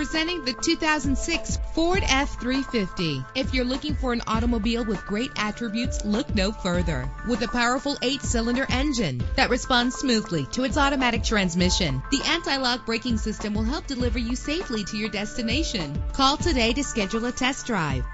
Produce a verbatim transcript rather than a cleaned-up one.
Presenting the two thousand six Ford F three fifty. If you're looking for an automobile with great attributes, look no further. With a powerful eight-cylinder engine that responds smoothly to its automatic transmission, the anti-lock braking system will help deliver you safely to your destination. Call today to schedule a test drive.